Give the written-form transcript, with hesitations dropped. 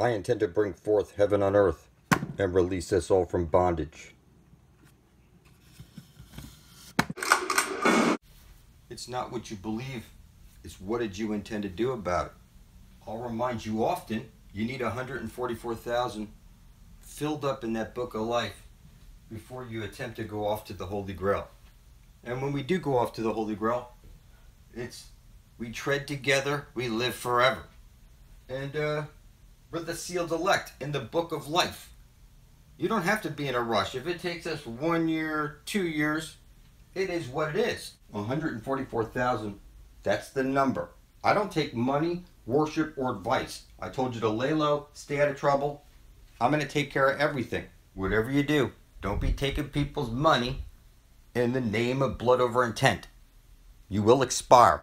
I intend to bring forth heaven on earth and release us all from bondage. It's not what you believe, it's what did you intend to do about it. I'll remind you often, you need 144,000 filled up in that book of life before you attempt to go off to the Holy Grail. And when we do go off to the Holy Grail, we tread together, we live forever. And we're the sealed elect in the book of life. You don't have to be in a rush. If it takes us 1 year, 2 years, it is what it is. 144,000, that's the number. I don't take money, worship, or advice. I told you to lay low, stay out of trouble. I'm going to take care of everything. Whatever you do, don't be taking people's money in the name of blood over intent. You will expire.